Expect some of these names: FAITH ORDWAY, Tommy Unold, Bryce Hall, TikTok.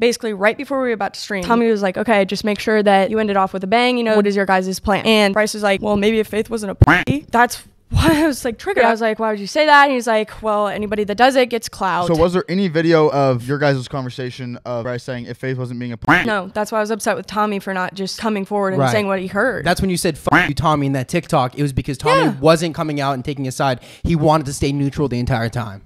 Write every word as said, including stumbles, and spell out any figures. basically right before we were about to stream, Tommy was like, okay, just make sure that you end it off with a bang. You know, what is your guys' plan? And Bryce was like, well, maybe if Faith wasn't a p- that's why I was like triggered. I was like, why would you say that? And he's like, well, anybody that does it gets clout. So was there any video of your guys' conversation of Bryce saying if Faith wasn't being a p-? No, that's why I was upset with Tommy for not just coming forward and right. saying what he heard. That's when you said fuck you, Tommy, in that TikTok. It was because Tommy yeah. wasn't coming out and taking a side. He wanted to stay neutral the entire time.